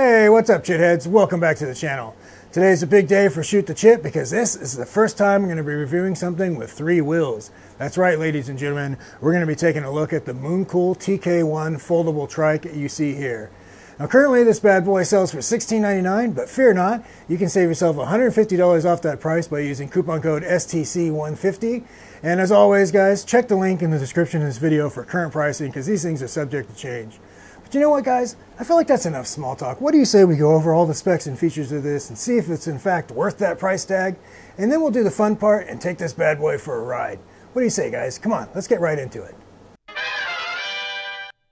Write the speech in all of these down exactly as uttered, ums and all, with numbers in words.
Hey, what's up, Chitheads? Welcome back to the channel. Today's a big day for Shoot The Chit because this is the first time I'm going to be reviewing something with three wheels. That's right, ladies and gentlemen, we're going to be taking a look at the Mooncool T K one foldable trike you see here. Now currently this bad boy sells for sixteen ninety-nine dollars, but fear not, you can save yourself one hundred fifty dollars off that price by using coupon code S T C one fifty. And as always guys, check the link in the description of this video for current pricing because these things are subject to change. But you know what guys, I feel like that's enough small talk. What do you say we go over all the specs and features of this and see if it's in fact worth that price tag? And then we'll do the fun part and take this bad boy for a ride. What do you say guys? Come on, let's get right into it.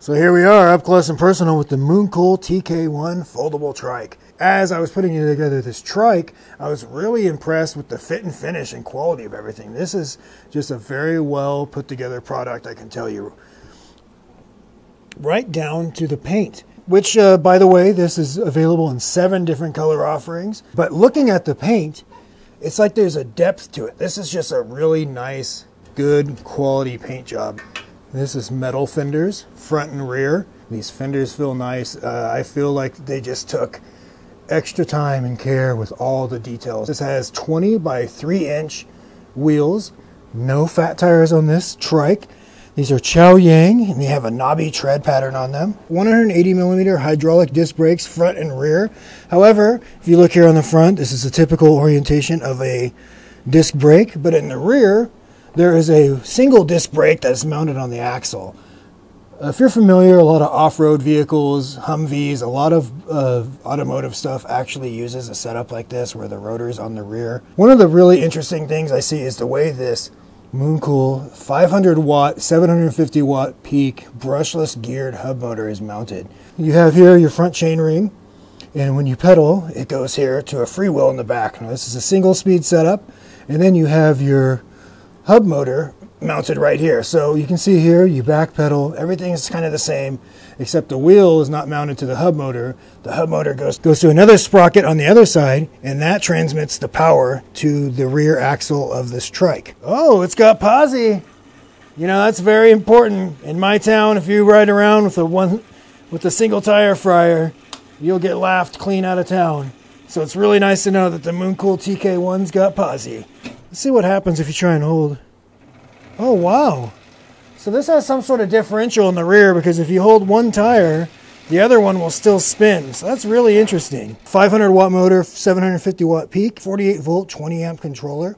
So here we are up close and personal with the Mooncool T K one foldable trike. As I was putting together this trike, I was really impressed with the fit and finish and quality of everything. This is just a very well put together product, I can tell you. Right down to the paint, which uh, by the way, this is available in seven different color offerings. But looking at the paint, it's like there's a depth to it. This is just a really nice, good quality paint job. This is metal fenders, front and rear. These fenders feel nice. Uh, I feel like they just took extra time and care with all the details. This has twenty by three inch wheels. No fat tires on this trike. These are Chao Yang, and they have a knobby tread pattern on them. one hundred eighty millimeter hydraulic disc brakes, front and rear. However, if you look here on the front, this is a typical orientation of a disc brake, but in the rear, there is a single disc brake that's mounted on the axle. If you're familiar, a lot of off-road vehicles, Humvees, a lot of uh, automotive stuff actually uses a setup like this where the rotor's on the rear. One of the really interesting things I see is the way this Mooncool five hundred watt, seven hundred fifty watt peak brushless geared hub motor is mounted. You have here your front chainring, and when you pedal, it goes here to a freewheel in the back. Now this is a single speed setup, and then you have your hub motor mounted right here. So you can see here, you back pedal, everything is kind of the same, except the wheel is not mounted to the hub motor. The hub motor goes, goes to another sprocket on the other side, and that transmits the power to the rear axle of this trike. Oh, it's got POSI. You know, that's very important. In my town, if you ride around with a one, with a single tire fryer, you'll get laughed clean out of town. So it's really nice to know that the Mooncool T K one's got POSI. Let's see what happens if you try and hold. Oh, wow. So this has some sort of differential in the rear because if you hold one tire, the other one will still spin. So that's really interesting. five hundred watt motor, seven hundred fifty watt peak, forty-eight volt, twenty amp controller.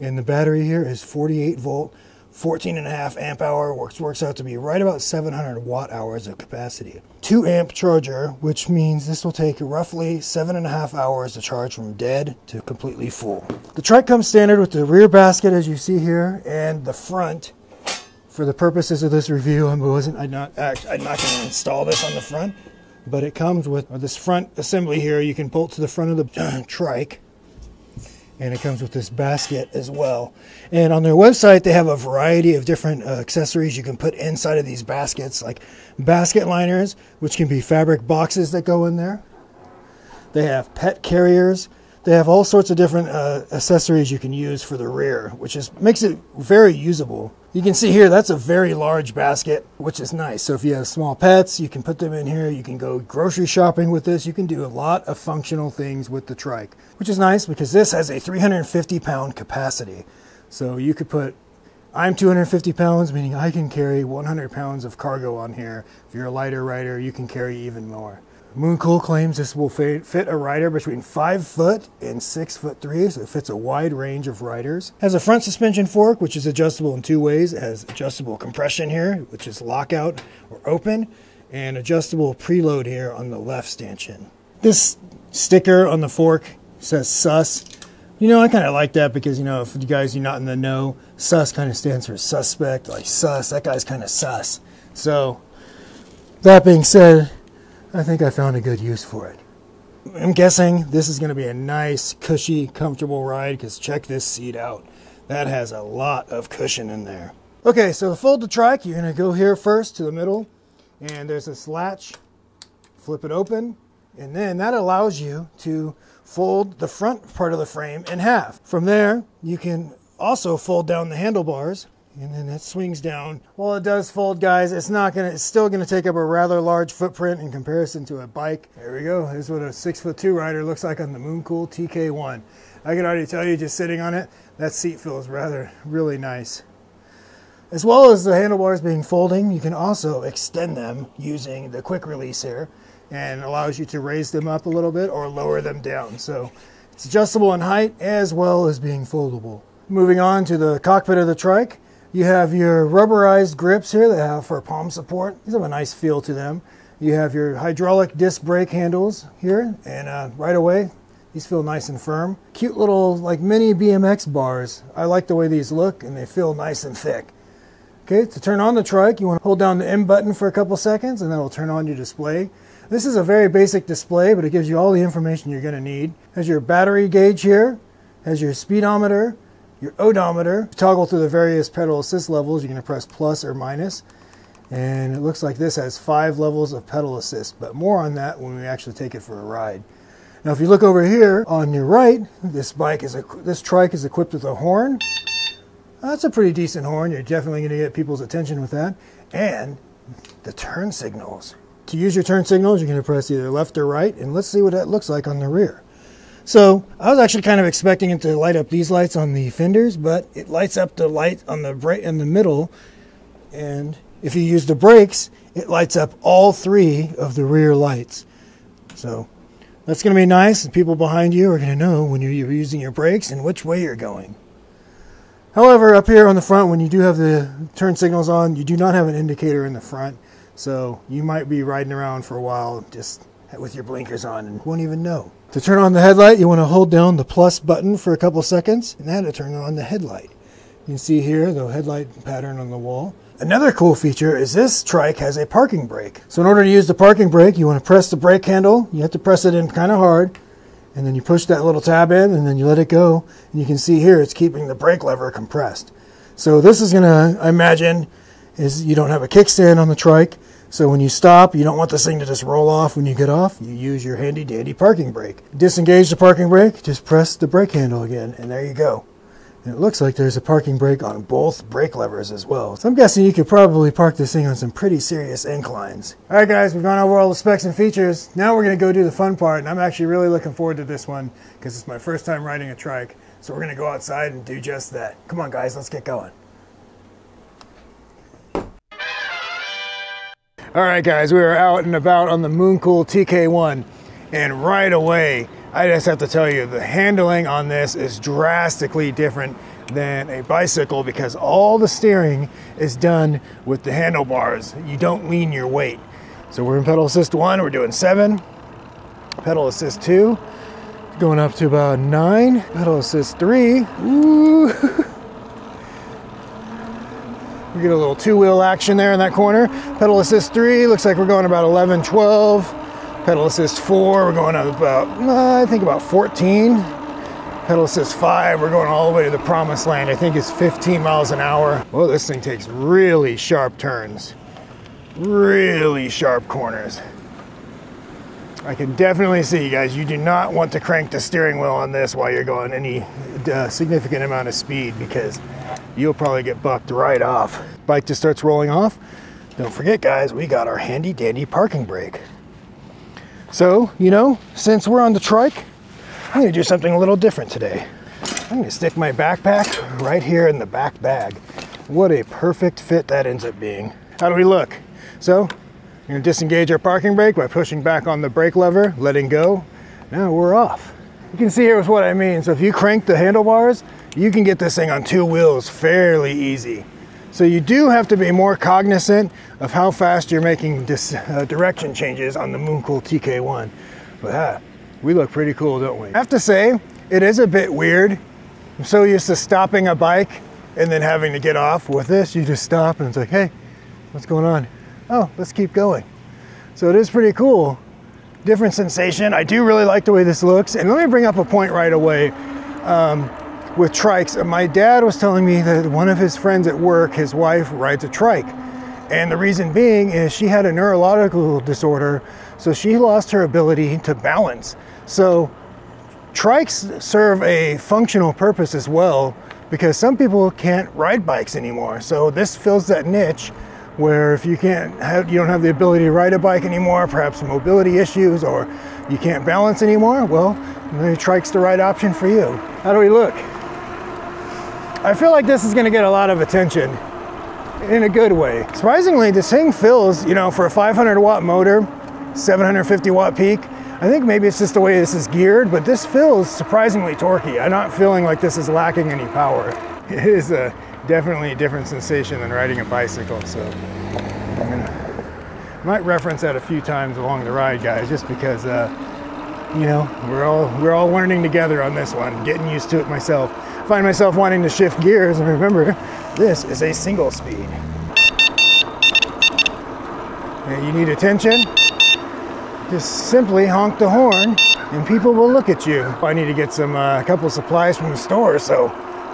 And the battery here is forty-eight volt, fourteen and a half amp hour, which works out to be right about seven hundred watt hours of capacity. Two amp charger, which means this will take roughly seven and a half hours to charge from dead to completely full. The trike comes standard with the rear basket, as you see here, and the front. For the purposes of this review, I wasn't, I'm not, I'm not going to install this on the front, but it comes with this front assembly here. You can bolt to the front of the trike. And it comes with this basket as well. And on their website, they have a variety of different uh, accessories you can put inside of these baskets, like basket liners, which can be fabric boxes that go in there. They have pet carriers. They have all sorts of different uh, accessories you can use for the rear, which is makes it very usable. You can see here, that's a very large basket, which is nice. So if you have small pets, you can put them in here. You can go grocery shopping with this. You can do a lot of functional things with the trike, which is nice because this has a three hundred fifty pound capacity. So you could put, I'm two hundred fifty pounds, meaning I can carry one hundred pounds of cargo on here. If you're a lighter rider, you can carry even more. Mooncool claims this will fit a rider between five foot and six foot three, so it fits a wide range of riders. Has a front suspension fork, which is adjustable in two ways. It has adjustable compression here, which is lockout or open, and adjustable preload here on the left stanchion. This sticker on the fork says S U S. You know, I kind of like that because, you know, if you guys are not in the know, S U S kind of stands for suspect, like sus, that guy's kind of sus. So, that being said, I think I found a good use for it. I'm guessing this is going to be a nice, cushy, comfortable ride because check this seat out. That has a lot of cushion in there. Okay, so to fold the trike, you're going to go here first to the middle, and there's this latch. Flip it open, and then that allows you to fold the front part of the frame in half. From there, you can also fold down the handlebars, and then it swings down. While it does fold, guys, it's not gonna, it's still gonna take up a rather large footprint in comparison to a bike. There we go. Here's what a six foot two rider looks like on the Mooncool T K one. I can already tell you, just sitting on it, that seat feels rather, really nice. As well as the handlebars being folding, you can also extend them using the quick release here, and allows you to raise them up a little bit or lower them down. So it's adjustable in height as well as being foldable. Moving on to the cockpit of the trike, you have your rubberized grips here that have for palm support. These have a nice feel to them. You have your hydraulic disc brake handles here, and uh, right away, these feel nice and firm. Cute little like mini B M X bars. I like the way these look, and they feel nice and thick. Okay, to turn on the trike, you want to hold down the M button for a couple seconds, and that'll turn on your display. This is a very basic display, but it gives you all the information you're going to need. Has your battery gauge here, has your speedometer, your odometer. Toggle through the various pedal assist levels. You're going to press plus or minus, and it looks like this has five levels of pedal assist, but more on that when we actually take it for a ride. Now, if you look over here on your right, this bike is a, this trike is equipped with a horn. That's a pretty decent horn. You're definitely going to get people's attention with that. And the turn signals. To use your turn signals, you're going to press either left or right. And let's see what that looks like on the rear. So I was actually kind of expecting it to light up these lights on the fenders, but it lights up the light on the brake in the middle. And if you use the brakes, it lights up all three of the rear lights. So that's going to be nice. And people behind you are going to know when you're using your brakes and which way you're going. However, up here on the front, when you do have the turn signals on, you do not have an indicator in the front. So you might be riding around for a while just with your blinkers on and won't even know. To turn on the headlight, you want to hold down the plus button for a couple seconds, and that'll turn on the headlight. You can see here the headlight pattern on the wall. Another cool feature is this trike has a parking brake. So in order to use the parking brake, you want to press the brake handle. You have to press it in kind of hard. And then you push that little tab in, and then you let it go. And you can see here it's keeping the brake lever compressed. So this is going to, I imagine, is you don't have a kickstand on the trike. So when you stop, you don't want this thing to just roll off when you get off. You use your handy dandy parking brake. Disengage the parking brake, just press the brake handle again, and there you go. And it looks like there's a parking brake on both brake levers as well. So I'm guessing you could probably park this thing on some pretty serious inclines. All right, guys, we've gone over all the specs and features. Now we're going to go do the fun part, and I'm actually really looking forward to this one because it's my first time riding a trike. So we're going to go outside and do just that. Come on, guys, let's get going. All right, guys, we are out and about on the Mooncool T K one, and right away, I just have to tell you, the handling on this is drastically different than a bicycle because all the steering is done with the handlebars. You don't lean your weight. So we're in pedal assist one, we're doing seven. Pedal assist two, going up to about nine. Pedal assist three, ooh. We get a little two wheel action there in that corner. Pedal assist three, looks like we're going about eleven, twelve. Pedal assist four, we're going up about, uh, I think about fourteen. Pedal assist five, we're going all the way to the promised land. I think it's fifteen miles an hour. Whoa, this thing takes really sharp turns. Really sharp corners. I can definitely see you guys, you do not want to crank the steering wheel on this while you're going any uh, significant amount of speed because you'll probably get bucked right off. Bike just starts rolling off. Don't forget guys, we got our handy dandy parking brake. So, you know, since we're on the trike, I'm gonna do something a little different today. I'm gonna stick my backpack right here in the back bag. What a perfect fit that ends up being. How do we look? So, we're gonna disengage our parking brake by pushing back on the brake lever, letting go. Now we're off. You can see here with what I mean. So if you crank the handlebars, you can get this thing on two wheels fairly easy. So you do have to be more cognizant of how fast you're making dis uh, direction changes on the Mooncool T K one. But uh, we look pretty cool, don't we? I have to say, it is a bit weird. I'm so used to stopping a bike and then having to get off. With this, you just stop and it's like, hey, what's going on? Oh, let's keep going. So it is pretty cool. Different sensation. I do really like the way this looks. And let me bring up a point right away. Um, With trikes, my dad was telling me that one of his friends at work, his wife rides a trike, and the reason being is she had a neurological disorder, so she lost her ability to balance. So trikes serve a functional purpose as well because some people can't ride bikes anymore. So this fills that niche where if you can't have, you don't have the ability to ride a bike anymore, perhaps mobility issues, or you can't balance anymore, well, maybe trike's the right option for you. How do we look? I feel like this is gonna get a lot of attention in a good way. Surprisingly, this thing fills, you know, for a five hundred watt motor, seven hundred fifty watt peak. I think maybe it's just the way this is geared, but this feels surprisingly torquey. I'm not feeling like this is lacking any power. It is a definitely a different sensation than riding a bicycle, so I'm gonna, I might reference that a few times along the ride, guys, just because uh, you know, we're all we're all learning together on this one, getting used to it myself. I find myself wanting to shift gears, and remember, this is a single speed. And you need attention. Just simply honk the horn and people will look at you. I need to get some uh, a couple supplies from the store, so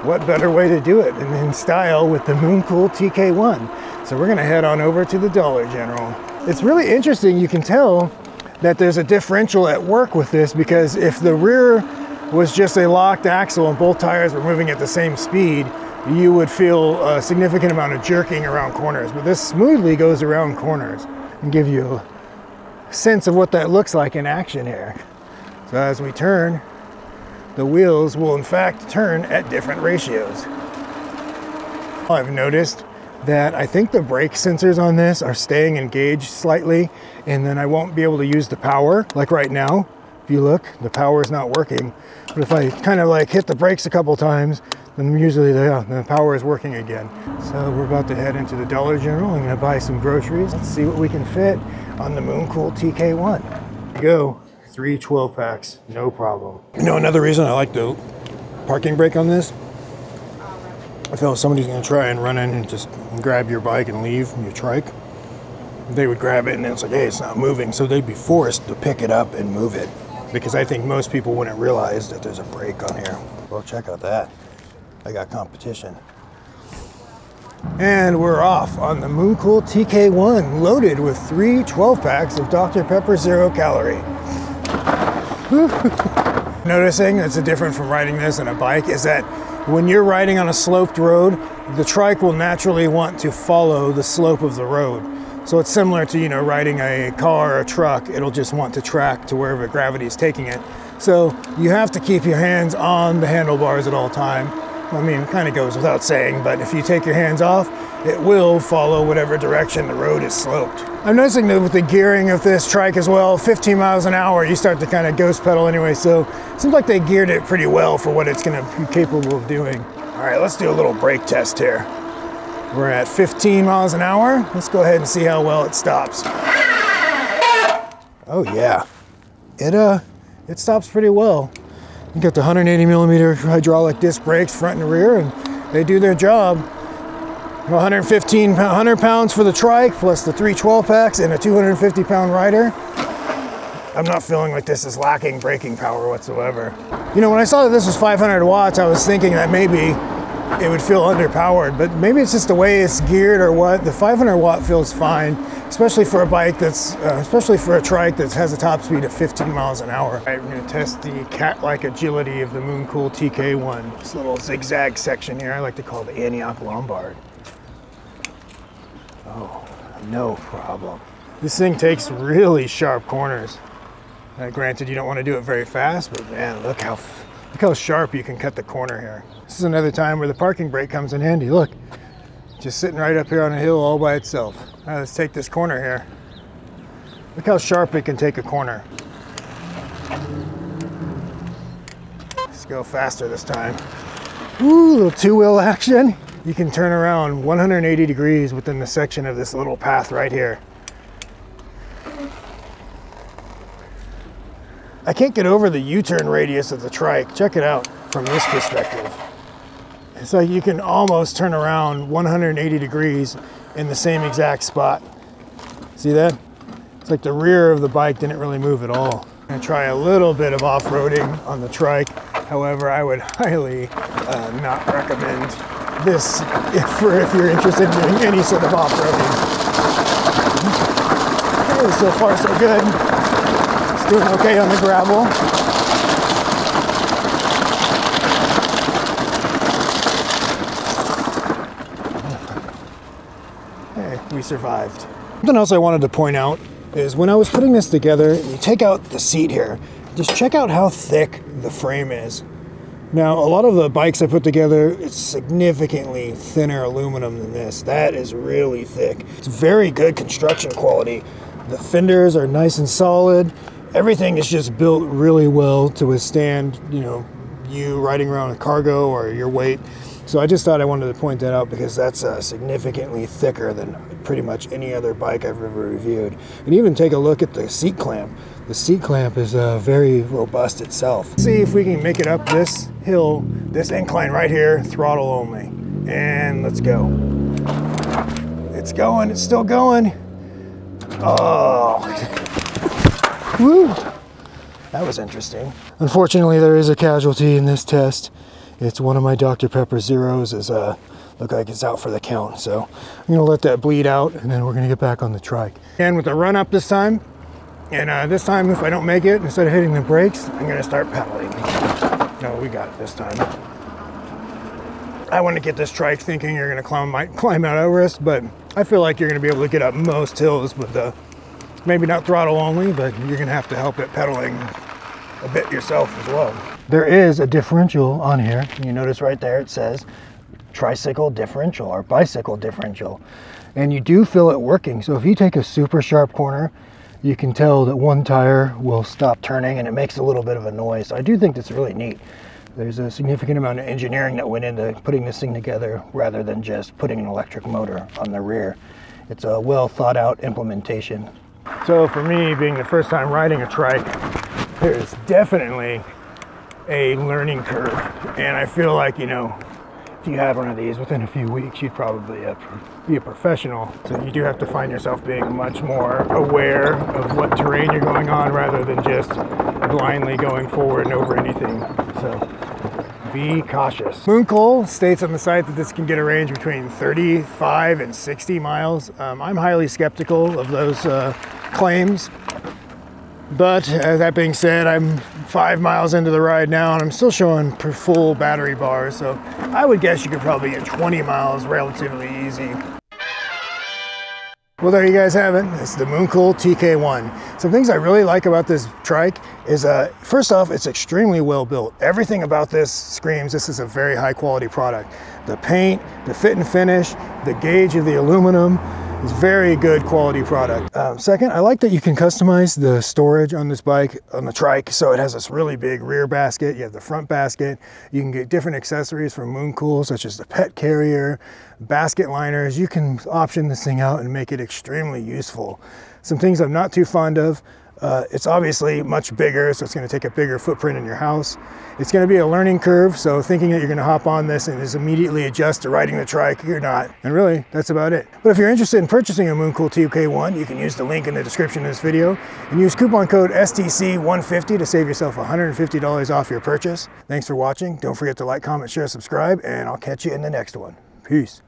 what better way to do it than in style with the Mooncool T K one. So we're gonna head on over to the Dollar General. It's really interesting, you can tell that there's a differential at work with this, because if the rear was just a locked axle and both tires were moving at the same speed, you would feel a significant amount of jerking around corners, but this smoothly goes around corners and give you a sense of what that looks like in action here. So as we turn, the wheels will in fact turn at different ratios. I've noticed that I think the brake sensors on this are staying engaged slightly, and then I won't be able to use the power. Like right now, if you look, the power is not working. But if I kind of like hit the brakes a couple times, then usually the, uh, the power is working again. So we're about to head into the Dollar General. I'm gonna buy some groceries. Let's see what we can fit on the Mooncool T K one. Go, three twelve packs, no problem. You know, another reason I like the parking brake on this, I feel if somebody's gonna try and run in and just grab your bike and leave, your trike, they would grab it and it's like, hey, it's not moving. So they'd be forced to pick it up and move it, because I think most people wouldn't realize that there's a brake on here. Well, check out that. I got competition. And we're off on the Mooncool T K one, loaded with three twelve packs of Doctor Pepper Zero Calorie. Noticing that's different from riding this on a bike is that when you're riding on a sloped road, the trike will naturally want to follow the slope of the road. So it's similar to, you know, riding a car or a truck, it'll just want to track to wherever gravity is taking it. So you have to keep your hands on the handlebars at all time. I mean, it kind of goes without saying, but if you take your hands off, it will follow whatever direction the road is sloped. I'm noticing that with the gearing of this trike as well, fifteen miles an hour, you start to kind of ghost pedal anyway, so it seems like they geared it pretty well for what it's going to be capable of doing. All right, let's do a little brake test here. We're at fifteen miles an hour. Let's go ahead and see how well it stops. Oh yeah, it, uh, it stops pretty well. You got the one hundred eighty millimeter hydraulic disc brakes front and rear, and they do their job. one hundred fifteen, one hundred pounds for the trike, plus the three twelve packs and a two hundred fifty pound rider. I'm not feeling like this is lacking braking power whatsoever. You know, when I saw that this was five hundred watts, I was thinking that maybe it would feel underpowered, but maybe it's just the way it's geared or what. The five hundred watt feels fine, especially for a bike that's, uh, especially for a trike that has a top speed of fifteen miles an hour. All right, we're gonna test the cat-like agility of the Mooncool T K one. This little zigzag section here, I like to call the Antioch Lombard. Oh, no problem. This thing takes really sharp corners. Uh, granted, you don't wanna do it very fast, but man, look how, look how sharp you can cut the corner here. This is another time where the parking brake comes in handy. Look, just sitting right up here on a hill all by itself. All right, let's take this corner here. Look how sharp it can take a corner. Let's go faster this time. Ooh, little two-wheel action. You can turn around one hundred eighty degrees within the section of this little path right here. I can't get over the U-turn radius of the trike. Check it out from this perspective. It's like you can almost turn around one hundred eighty degrees in the same exact spot. See that? It's like the rear of the bike didn't really move at all. I'm gonna try a little bit of off-roading on the trike. However, I would highly uh, not recommend this for if you're interested in doing any sort of off-roading. Okay, so far so good. Doing okay on the gravel. we survived. Something else I wanted to point out is when I was putting this together, you take out the seat here, just check out how thick the frame is. Now, a lot of the bikes I put together, it's significantly thinner aluminum than this. That is really thick. It's very good construction quality. The fenders are nice and solid. Everything is just built really well to withstand, you know, you riding around with cargo or your weight. So I just thought I wanted to point that out because that's uh, significantly thicker than pretty much any other bike I've ever reviewed. And even take a look at the seat clamp. The seat clamp is uh, very robust itself. Let's see if we can make it up this hill, this incline right here, throttle only. And let's go. It's going, it's still going. Oh, woo, that was interesting. Unfortunately, there is a casualty in this test. It's one of my Doctor Pepper Zeros is uh, look like it's out for the count. So I'm gonna let that bleed out and then we're gonna get back on the trike. And with the run up this time, and uh, this time if I don't make it, instead of hitting the brakes, I'm gonna start pedaling. No, we got it this time. I wanna get this trike thinking you're gonna climb, my, climb out over us, but I feel like you're gonna be able to get up most hills with the, maybe not throttle only, but you're gonna have to help it pedaling a bit yourself as well. There is a differential on here. You notice right there it says tricycle differential or bicycle differential. And you do feel it working. So if you take a super sharp corner, you can tell that one tire will stop turning and it makes a little bit of a noise. So I do think that's really neat. There's a significant amount of engineering that went into putting this thing together rather than just putting an electric motor on the rear. It's a well thought out implementation. So for me, being the first time riding a trike, there is definitely a learning curve. And I feel like, you know, if you had one of these within a few weeks, you'd probably uh, be a professional. So you do have to find yourself being much more aware of what terrain you're going on rather than just blindly going forward and over anything. So be cautious. Mooncool states on the site that this can get a range between thirty-five and sixty miles. Um, I'm highly skeptical of those uh, claims. But uh, that being said, I'm five miles into the ride now and I'm still showing per full battery bars. So I would guess you could probably get twenty miles relatively easy. Well, there you guys have it. It's the Mooncool T K one. Some things I really like about this trike is, uh, first off, it's extremely well built. Everything about this screams this is a very high quality product. The paint, the fit and finish, the gauge of the aluminum, it's very good quality product. Um, second, I like that you can customize the storage on this bike, on the trike, so it has this really big rear basket, you have the front basket, you can get different accessories from Mooncool, such as the pet carrier, basket liners. You can option this thing out and make it extremely useful. Some things I'm not too fond of, uh, it's obviously much bigger, so it's gonna take a bigger footprint in your house. It's gonna be a learning curve, so thinking that you're gonna hop on this and just immediately adjust to riding the trike, you're not. And really, that's about it. But if you're interested in purchasing a Mooncool T K one, you can use the link in the description of this video and use coupon code S T C one fifty to save yourself one hundred fifty dollars off your purchase. Thanks for watching. Don't forget to like, comment, share, subscribe, and I'll catch you in the next one. Peace.